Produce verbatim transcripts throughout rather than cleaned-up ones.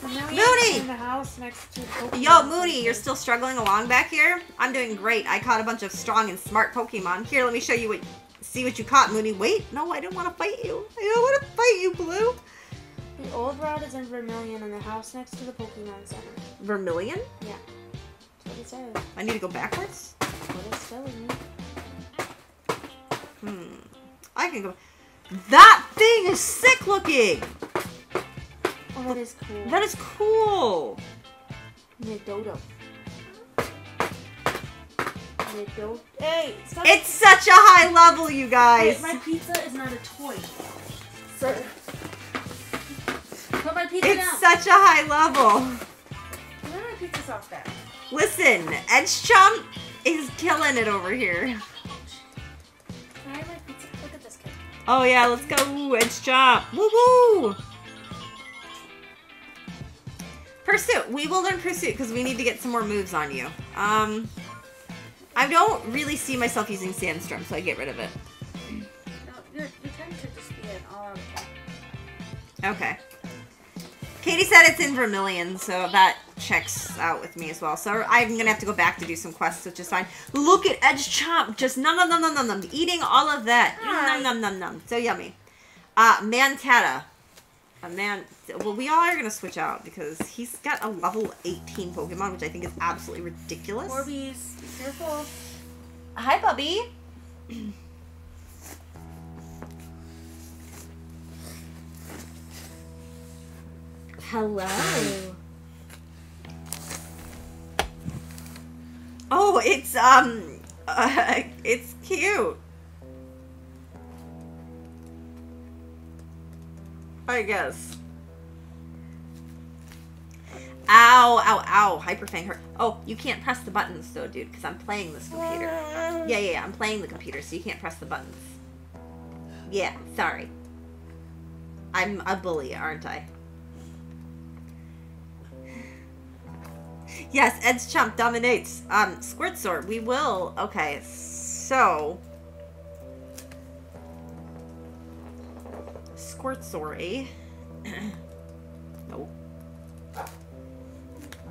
So now we Moody! In the house next to Yo, Moody, you're still struggling along back here? I'm doing great. I caught a bunch of strong and smart Pokemon. Here, let me show you what, see what you caught, Moody. Wait, no, I don't want to fight you. I don't want to fight you, Blue. The old route is in Vermilion in the house next to the Pokemon Center. Vermilion? Yeah. That's what it says. I need to go backwards? That's what it's telling me. Hmm. I can go. That thing is sick looking! Oh, that is cool. That is cool! Nidodo. Nidodo. Hey! Stop. It's such a high level, you guys! Wait, my pizza is not a toy. Sir. Put my pizza it's down. Such a high level. Where did my pizza sauce at? Listen, Edgechomp is killing it over here. Can I have my pizza? Look at this kid. Oh yeah, let's go. Ooh, Edgechomp. Woo-woo! Pursuit. We will learn Pursuit because we need to get some more moves on you. Um, I don't really see myself using Sandstorm, so I get rid of it. No, your turn should just be an all-out attack. Okay. Katie said it's in Vermilion, so that checks out with me as well. So I'm going to have to go back to do some quests, which is fine. Look at Edgechomp. Just nom nom nom nom nom nom. Eating all of that. Nom nom nom nom nom. So yummy. Uh, Mantata. A man. Well, we all are going to switch out because he's got a level eighteen Pokemon, which I think is absolutely ridiculous. Morbius. Be careful. Hi, Bubby. Hello. Oh, it's, um, uh, it's cute. I guess. Ow, ow, ow. Hyperfang hurt. Oh, you can't press the buttons, though, dude, because I'm playing this computer. Yeah, yeah, yeah. I'm playing the computer, so you can't press the buttons. Yeah, sorry. I'm a bully, aren't I? Yes, Edgechomp dominates. Um, Squirtzor, we will. Okay, so. Squirtzor, eh? No.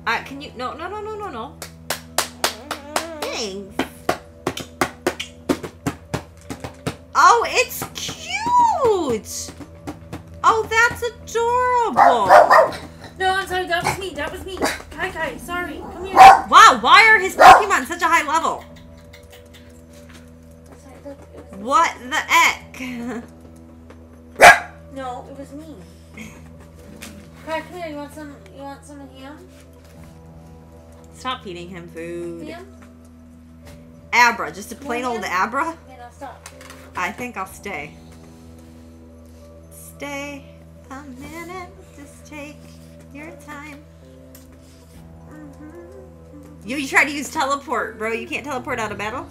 Uh, can you. No, no, no, no, no, no. Thanks. Oh, it's cute! Oh, that's adorable! No, I'm sorry, that was me, that was me. Hi, Kai, sorry, come here. Wow, why are his Pokemon such a high level? Sorry, look, what the heck? No, it was me. Kai, come here, you want some, you want some of ham? Stop feeding him food. Ham? Abra, just a plain old ham? Abra? Yeah, no, stop. I think I'll stay. Stay a minute, just take your time. Mm-hmm. You, you try to use teleport, bro. You can't teleport out of battle.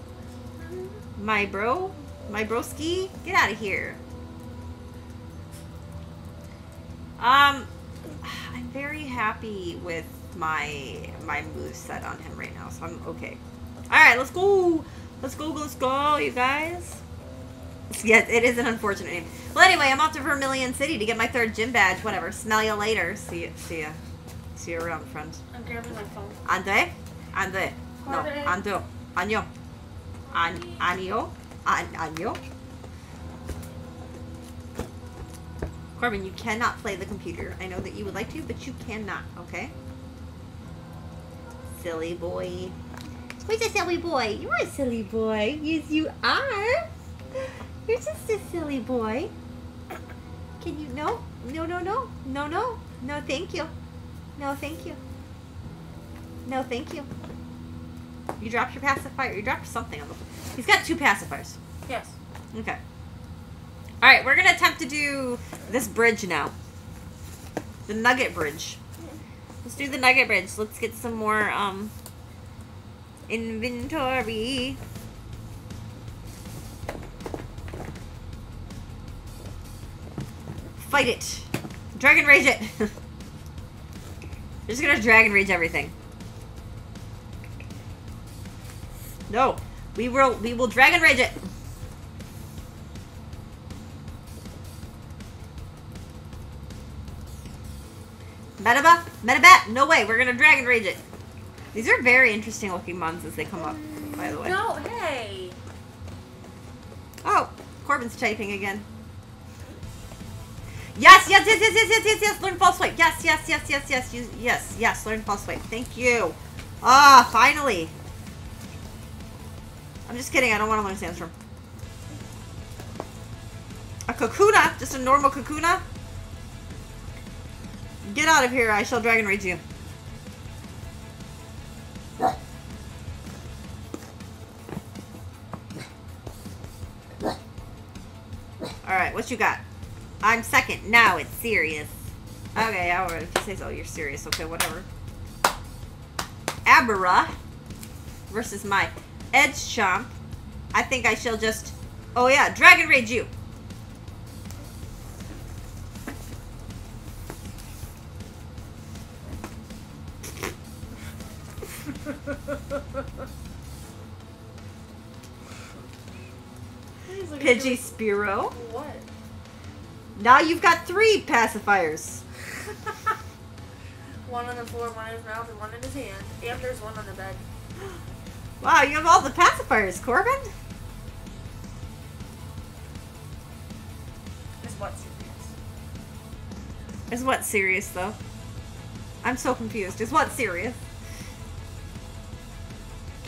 Mm-hmm. My bro, my broski, get out of here. Um, I'm very happy with my my moveset on him right now, so I'm okay. All right, let's go, let's go, let's go, you guys. Yes, it is an unfortunate name. Well, anyway, I'm off to Vermilion City to get my third gym badge. Whatever. Smell ya later. See ya. See ya. See you around, friends. I'm grabbing my phone. Ande? Ande. No. Ando. Anyo. An Anyo. An Anyo. Corbin, you cannot play the computer. I know that you would like to, but you cannot. Okay? Silly boy. Who's a silly boy? You're a silly boy. Yes, you are. You're just a silly boy. Can you? No, no, no, no, no, no, no, thank you. No, thank you. No, thank you. You dropped your pacifier. You dropped something on the floor. He's got two pacifiers. Yes. Okay. All right, we're going to attempt to do this bridge now. The Nugget Bridge. Let's do the Nugget Bridge. Let's get some more um, inventory. Fight it. Dragon Rage it. You're just gonna Dragon Rage everything. No. We will we will Dragon Rage it. Metabuff? Metabat? No way. We're going to Dragon Rage it. These are very interesting looking mons as they come up, by the way. No, hey. Oh, Corbin's typing again. Yes, yes, yes, yes, yes, yes, yes, yes. Learn false swipe. Yes, yes, yes, yes, yes, yes, yes, yes. Learn false swipe. Thank you. Ah, finally. I'm just kidding. I don't want to learn Sandstorm. A Kakuna? Just a normal Kakuna? Get out of here. I shall Dragon Rage you. Alright, what you got? I'm second. Now it's serious. Okay, I would say so. You're serious. Okay, whatever. Abra versus my Edgechamp. I think I shall just... Oh yeah, Dragon Rage you. Pidgeyspearo. What? Now you've got three pacifiers. One on the floor, one in his mouth, and one in his hand. And there's one on the bed. Wow, you have all the pacifiers, Corbin? Is what serious? Is what serious, though? I'm so confused. Is what serious?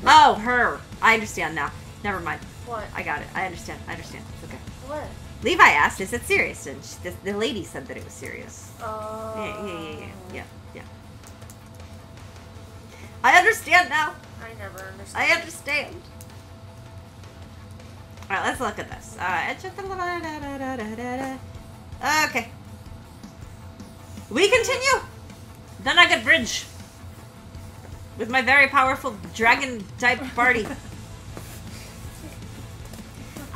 Oh, her. I understand now. Never mind. What? I got it. I understand. I understand. It's okay. What? Levi asked, is it serious? And she, the, the lady said that it was serious. Oh. Yeah, yeah, yeah, yeah. Yeah, yeah. I understand now. I never understand. I understand. Alright, let's look at this. Uh, okay. We continue. Then I get bridge. With my very powerful dragon-type party.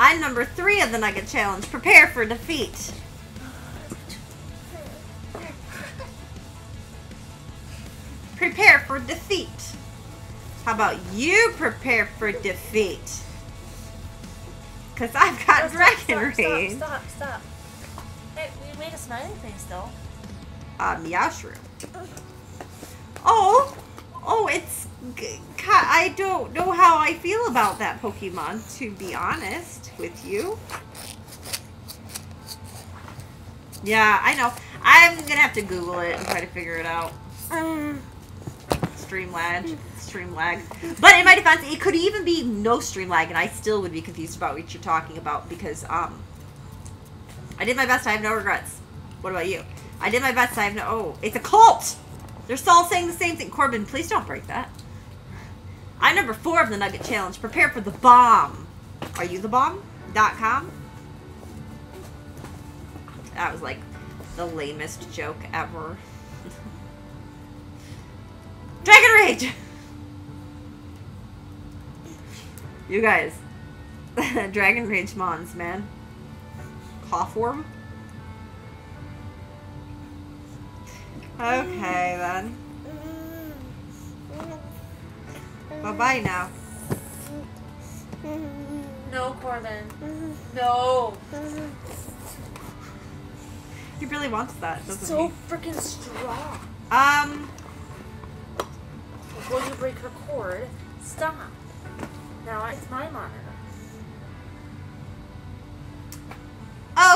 I'm number three of the Nugget Challenge. Prepare for defeat. Prepare for defeat. How about you prepare for defeat? Because I've got no, stop, Dragon Rage. Stop, stop, stop. Hey, we made a smiling face, though. Uh, Meowshrew. Oh! Oh, it's... I don't know how I feel about that Pokemon, to be honest with you. Yeah, I know. I'm going to have to Google it and try to figure it out. Stream lag. Stream lag. But in my defense, it could even be no stream lag, and I still would be confused about what you're talking about because um, I did my best. I have no regrets. What about you? I did my best. I have no... Oh, it's a cult! They're all saying the same thing. Corbin, please don't break that. I'm number four of the Nugget Challenge. Prepare for the bomb. Are you the bomb dot com? That was like the lamest joke ever. Dragon Rage! You guys. Dragon Rage mons, man. Coughworm? Okay, then. Bye-bye now. No, Corbin. No. He really wants that, doesn't he? So freaking strong. Um. Before you break her cord, stop. Now it's my monitor.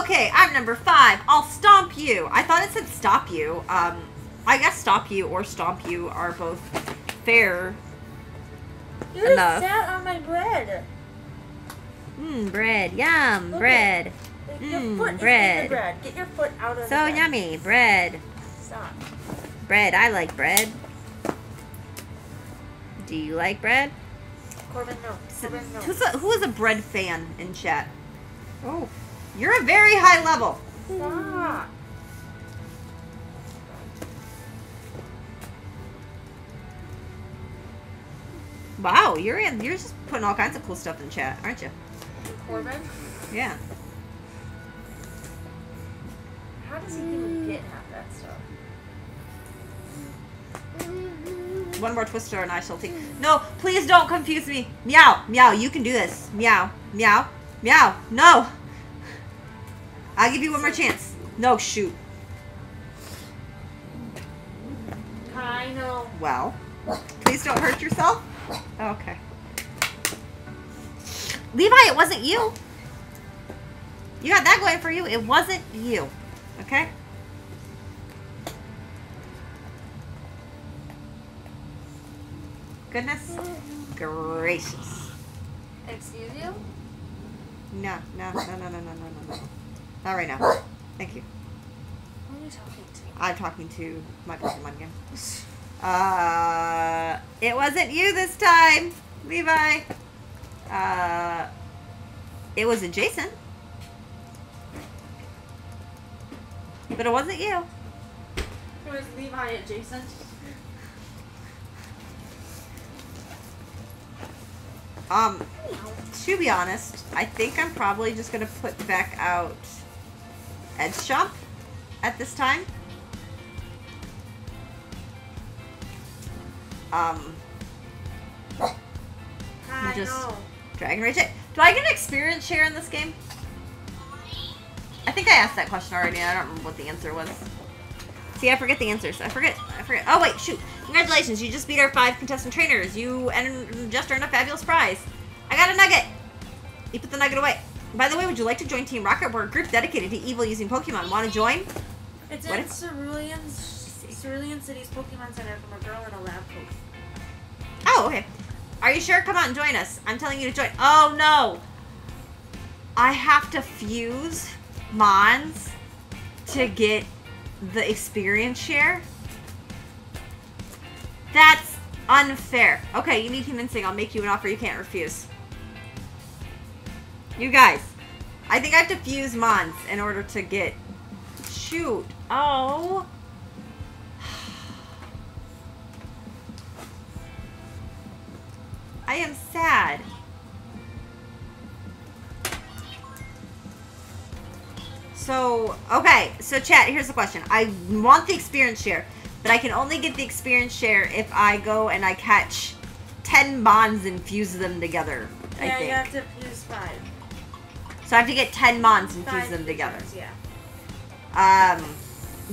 Okay, I'm number five. I'll stomp you. I thought it said stop you. Um, I guess stop you or stomp you are both fair. You just sat on my bread. Mmm, bread. Yum, okay. Bread. Mmm, bread. bread. Get your foot out of so the bread. So yummy, bread. Stop. Bread, I like bread. Do you like bread? Corbin, no. Corbin, no. Who's a, who is a bread fan in chat? Oh. You're a very high level. Stop. Wow, you're in, you're just putting all kinds of cool stuff in chat, aren't you? Corbin? Yeah. How does he even get half that stuff? One more twister and I shall take. No, please don't confuse me. Meow, meow, you can do this. Meow, meow, meow. No. I'll give you one more chance. No, shoot. well. Please don't hurt yourself. Okay. Levi, it wasn't you. You got that going for you. It wasn't you. Okay? Goodness gracious. Excuse you? No, no, no, no, no, no, no, no, no. Not right now. Thank you. Who are you talking to? I'm talking to my Pokemon game. Uh, it wasn't you this time, Levi. Uh, it was adjacent. But it wasn't you. It was Levi adjacent. Um, to be honest, I think I'm probably just going to put back out Ed's shop at this time. Um, I just know. Dragon Rage it. Do I get an experience share in this game? I think I asked that question already. I don't remember what the answer was. See, I forget the answers. I forget. I forget. Oh, wait, shoot. Congratulations. You just beat our five contestant trainers. You and just earned a fabulous prize. I got a nugget. You put the nugget away. By the way, would you like to join Team Rocket? We're a group dedicated to evil using Pokemon. Want to join? It's what in it's? Cerulean, Cerulean City's Pokemon Center from a girl in a lab coat. Oh, okay. Are you sure? Come on, join us. I'm telling you to join. Oh, no. I have to fuse Mons to get the experience share? That's unfair. Okay, you need convincing. I'll make you an offer you can't refuse. You guys, I think I have to fuse Mons in order to get... Shoot. Oh. I am sad. So, okay. So, chat, here's the question. I want the experience share, but I can only get the experience share if I go and I catch ten Mons and fuse them together, I yeah, think. Yeah, you have to fuse five. So I have to get ten Mons and five fuse them together. Yeah. Um,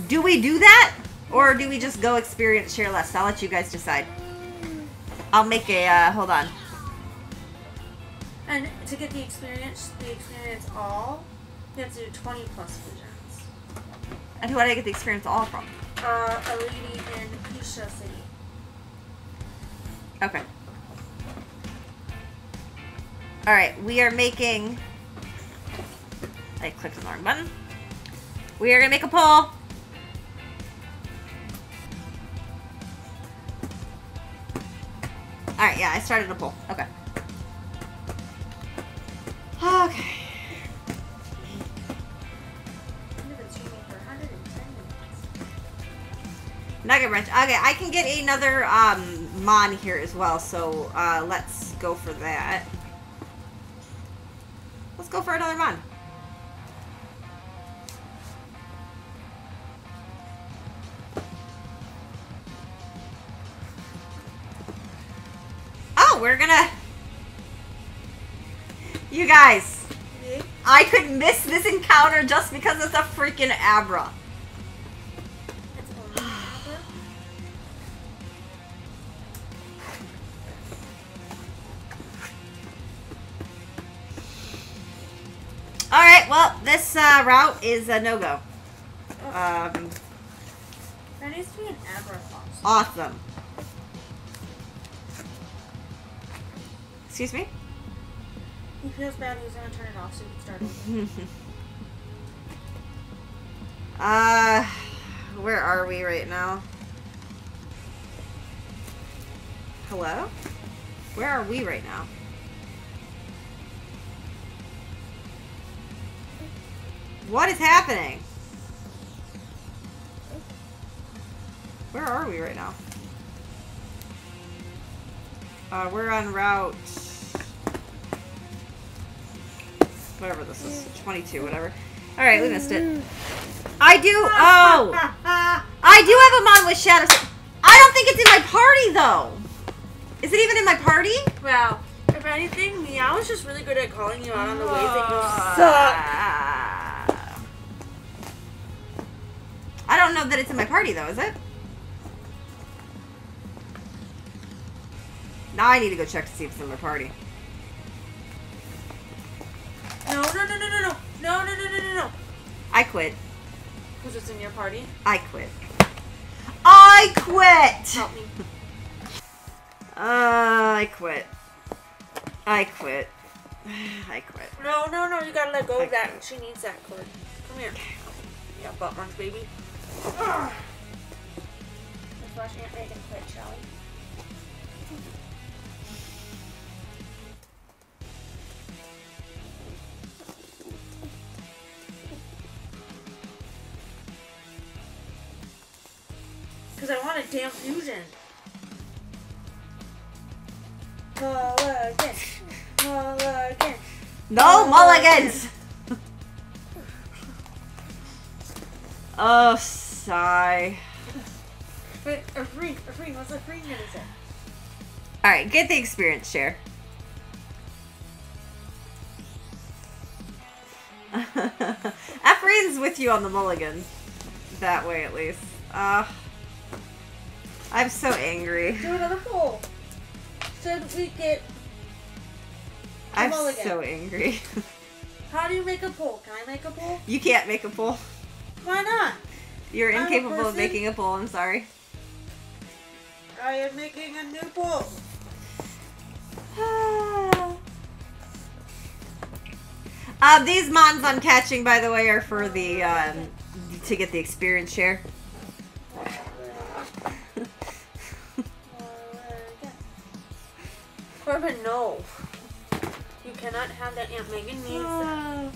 do we do that? Or do we just go experience share less? I'll let you guys decide. I'll make a, uh, hold on. And to get the experience, the experience all... You have to do twenty plus fusions. And who did I get the experience all from? Uh, a lady in Pisha City. Okay. Alright, we are making... I clicked on the wrong button. We are going to make a poll. Alright, yeah, I started a poll. Okay. Okay. Nugget Wrench. Okay, I can get another um, Mon here as well, so uh, let's go for that. Let's go for another Mon. Oh, we're gonna... You guys, I could miss this encounter just because it's a freaking Abra. Alright, well, this uh, route is a no-go. Um, that needs to be an Abra Fox. Awesome. Excuse me? He feels bad he's going to turn it off so you can start it. uh, where are we right now? Hello? Where are we right now? What is happening? Where are we right now? Uh, we're on route... Whatever this is. twenty-two, whatever. Alright, we missed it. I do... Oh! I do have a Mon with Shadow... I don't think it's in my party, though! Is it even in my party? Wow. If anything, Meow is just really good at calling you out on the ways that you suck. I don't know that it's in my party, though, is it? Now I need to go check to see if it's in my party. No, no, no, no, no, no. No, no, no, no, no, no. I quit. Because it's in your party? I quit. I quit! Help me. uh, I quit. I quit. I quit. No, no, no, you gotta let go I of that. Quit. She needs that cord. Come here. Yeah, butt munch, baby. Ugh. Let's watch Aunt Megan quit, shall we? Because I want a damn fusion. Mulligan. Mulligan. No mulligans! Oh, sigh. Wait, a free, a free. What's a free? What is it? Alright, get the experience share. Afrin's with you on the mulligan. That way, at least. Uh, I'm so angry. Do another poll. Should we get a I'm mulligan? So angry. How do you make a poll? Can I make a poll? You can't make a poll. Why not? You're I'm incapable of making a poll, I'm sorry. I am making a new poll. uh, these mons I'm catching, by the way, are for the, um, to get the experience share. Corbin, no. You cannot have that. Aunt Megan needs that.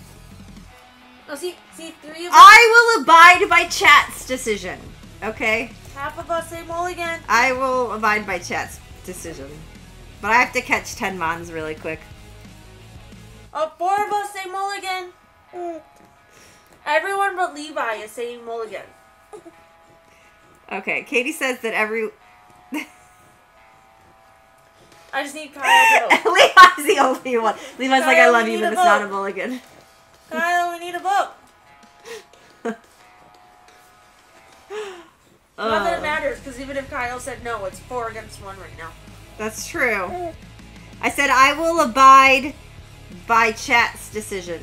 Oh, see, see, three of us. I will abide by chat's decision, okay? Half of us say mulligan. I will abide by chat's decision. But I have to catch ten mons really quick. Oh, four of us say mulligan. Everyone but Levi is saying mulligan. Okay, Katie says that every... I just need Kyle to vote. Levi's the only one. Levi's Kyle, like, I love you, but it's vote. Not a mulligan. Kyle, we need a vote. Oh. Not that it matters, because even if Kyle said no, it's four against one right now. That's true. I said I will abide by chat's decision.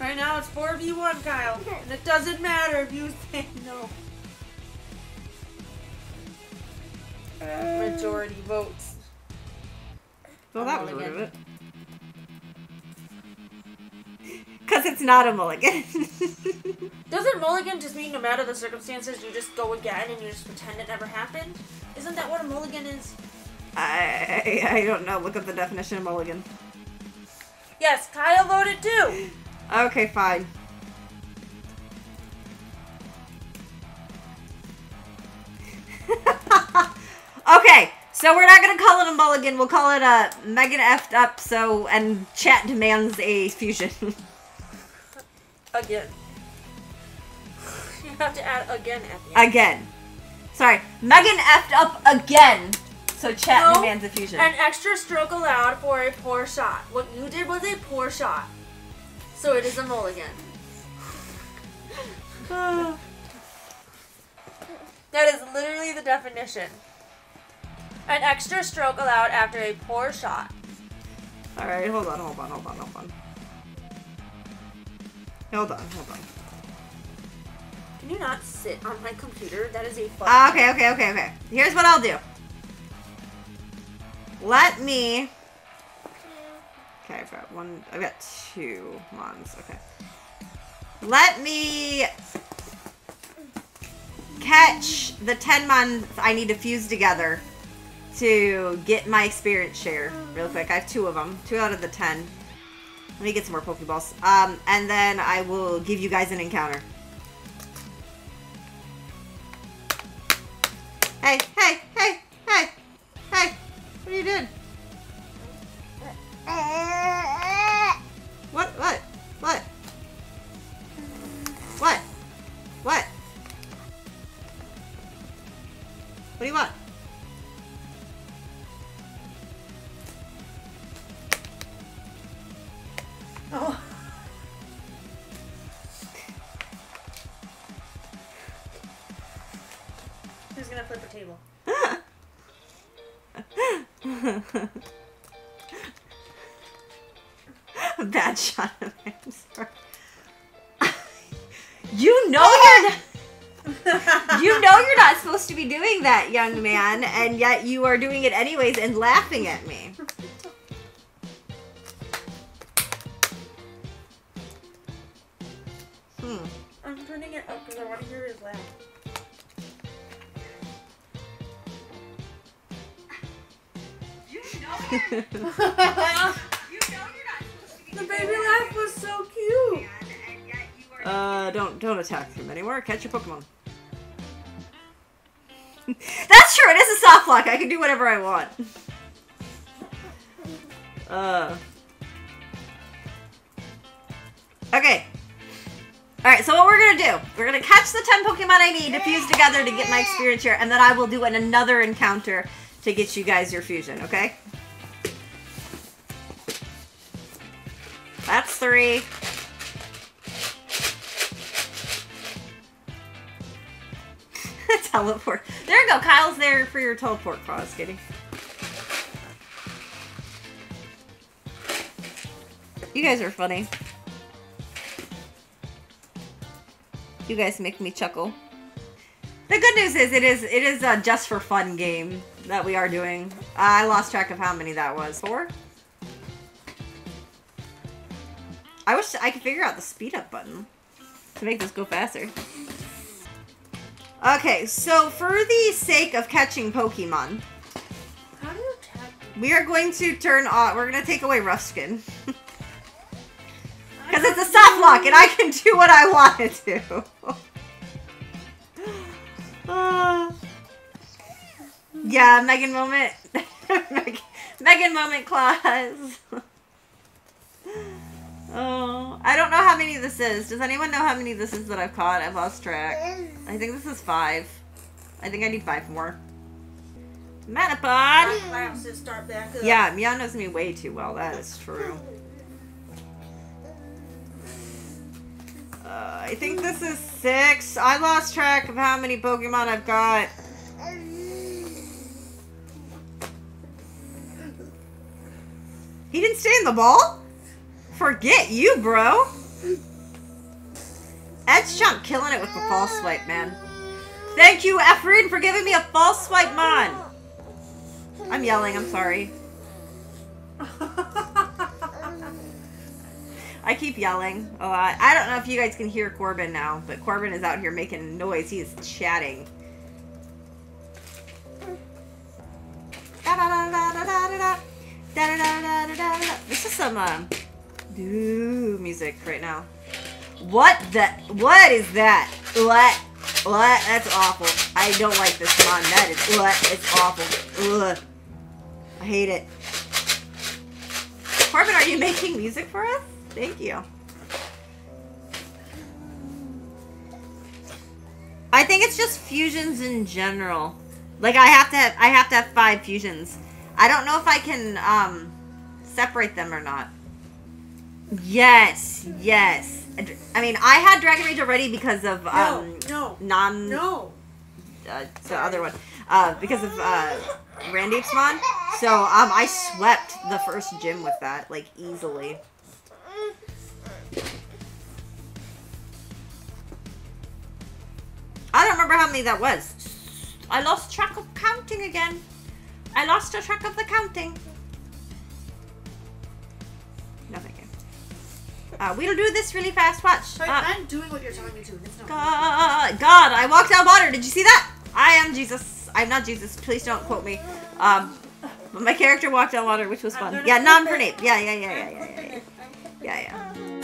Right now it's four v one, Kyle. And it doesn't matter if you say no. Majority votes. Well, that was rid of it. Because it's not a mulligan. Doesn't mulligan just mean no matter the circumstances, you just go again and you just pretend it never happened? Isn't that what a mulligan is? I, I, I don't know. Look up the definition of mulligan. Yes, Kyle voted too. Okay, fine. Okay, so we're not going to call it a mulligan. We'll call it a Megan effed up, so, and chat demands a fusion. Again. You have to add again at the end. Again. Sorry, Megan effed up again, so chat no, demands a fusion. An extra stroke allowed for a poor shot. What you did was a poor shot, so it is a mulligan. That is literally the definition. An extra stroke allowed after a poor shot. All right, hold on, hold on, hold on, hold on. Hold on, hold on. Can you not sit on my computer? That is a fucking... Uh, okay, okay, okay, okay. Here's what I'll do. Let me... Okay, I've got one... I've got two mons, okay. Let me... catch the ten mons I need to fuse together to get my experience share real quick. I have two of them. Two out of the ten. Let me get some more Pokeballs. Um, and then I will give you guys an encounter. Hey, hey, hey, hey, hey. What are you doing? What, what, what? What? What? What do you want? Oh. Who's gonna flip the table? A bad shot of him, sorry. You know you're not, you know you're not supposed to be doing that, young man, and yet you are doing it anyways and laughing at me. Hmm. I'm turning it up because I want to hear his laugh. You know you're, you know you're not supposed to be. The baby laugh was so cute. Uh, don't don't attack him anymore. Catch your Pokemon. That's true. It is a soft lock. I can do whatever I want. Uh. Okay. All right. So what we're gonna do? We're gonna catch the ten Pokemon I need to fuse together to get my Experience here, and then I will do an, another encounter to get you guys your fusion. Okay. That's three. Teleport. There you go. Kyle's there for your teleport pause, Kitty. You guys are funny. You guys make me chuckle. The good news is it is it is a just for fun game that we are doing. Uh, I lost track of how many that was. Four? I wish I could figure out the speed up button to make this go faster. Okay, so for the sake of catching Pokemon, how do you attack? We are going to turn off. We're going to take away Rough Skin. Because it's a soft lock and I can do what I want it to. uh, yeah, Megan moment. Megan moment clause. Oh, I don't know how many this is. Does anyone know how many this is that I've caught? I've lost track. I think this is five. I think I need five more. Metapod! Start back up. Yeah, Meow knows me way too well. That is true. Uh, I think this is six. I lost track of how many Pokemon I've got. He didn't stay in the ball? Forget you, bro. Edchump killing it with the false swipe, man. Thank you, Efren, for giving me a false swipe, mon. I'm yelling. I'm sorry. I keep yelling a lot. I don't know if you guys can hear Corbin now, but Corbin is out here making noise. He is chatting. This is some. Uh, Ooh, music right now. What the? What is that? What? What? That's awful. I don't like this one. That is what? It's awful. Ugh. I hate it. Corbin, are you making music for us? Thank you. I think it's just fusions in general. Like I have to have, I have to have five fusions. I don't know if I can um, separate them or not. Yes, yes. I mean, I had Dragon Rage already because of um, no, no, non, no, uh, the other one, uh, because of uh, Randeep's Mon. So um, I swept the first gym with that, like easily. I don't remember how many that was. I lost track of counting again. I lost track of the counting. Nothing. Uh, we'll do this really fast. Watch. Uh, I'm doing what you're telling me to. It's not God, God, I walked out of water. Did you see that? I am Jesus. I'm not Jesus. Please don't quote me. Um, but my character walked out of water, which was fun. Yeah, non-pernate. Yeah, yeah, yeah, yeah, yeah, yeah, yeah, yeah. yeah.